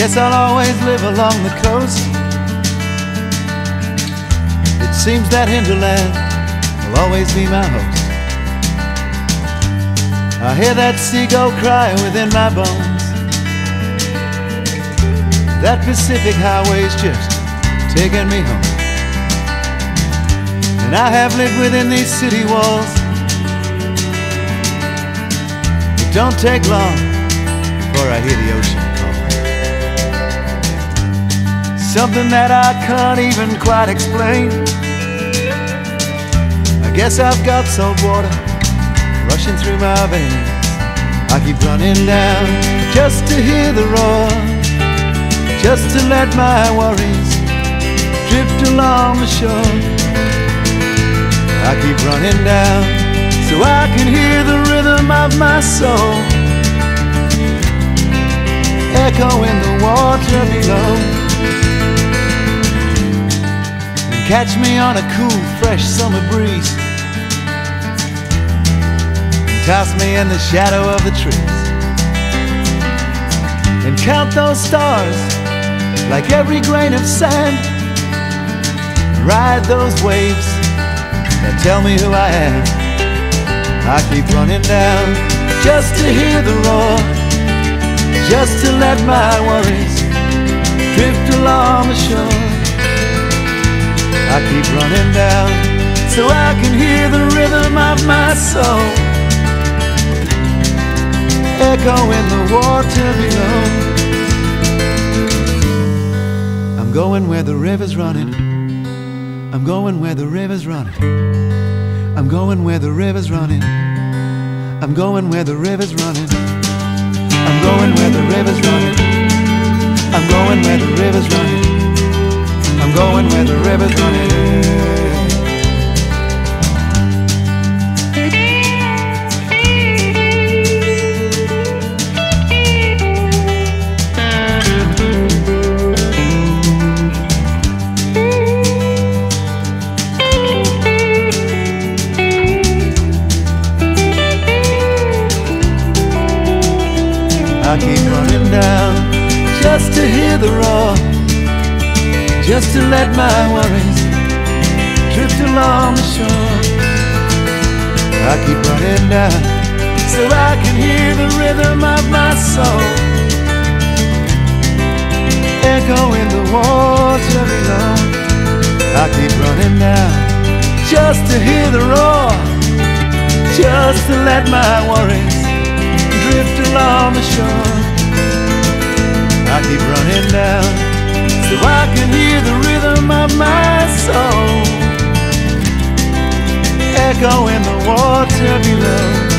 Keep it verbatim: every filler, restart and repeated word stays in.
Guess I'll always live along the coast. It seems that hinterland will always be my host. I hear that seagull cry within my bones. That Pacific highway's just taking me home. And I have lived within these city walls. It don't take long before I hear the ocean call. Something that I can't even quite explain. I guess I've got salt water rushing through my veins. I keep running down just to hear the roar, just to let my worries drift along the shore. I keep running down so I can hear the rhythm of my soul echo in the water below. And catch me on a cool, fresh summer breeze, and toss me in the shadow of the trees, and count those stars like every grain of sand, and ride those waves. Now tell me who I am. I keep running down just to hear the roar, just to let my worries drift along the shore. I keep running down so I can hear the rhythm of my soul echo in the water below. I'm going where the river's running. I'm going where the river's running. I'm going where the river's running. I'm going where the river's running. I'm going where the river's running. I'm going where the river's running. I'm going where the river's running. I keep running down just to hear the roar, just to let my worries drift along the shore. I keep running down so I can hear the rhythm of my soul echo in the water below. I keep running down just to hear the roar, just to let my worries drift along the shore. I keep running down so I can hear the rhythm of my soul echo in the water below.